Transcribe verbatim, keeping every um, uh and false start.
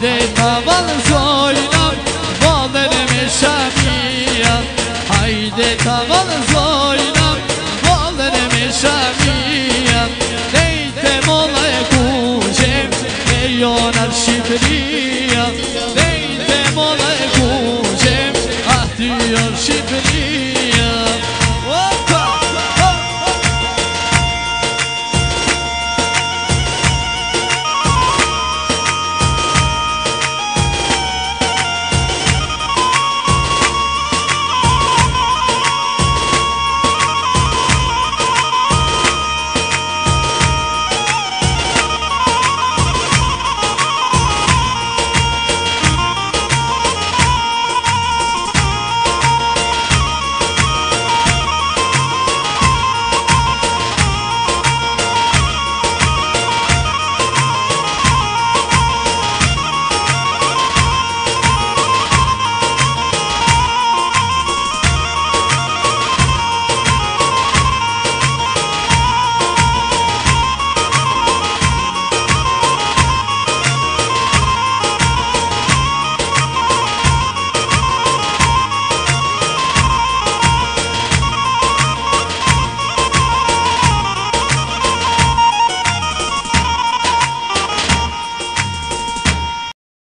Hajde ta vallzojna, volereme shamia. Hajde ta vallzojna, volereme shamia. Nejte mole kuće, ne jonar šifri.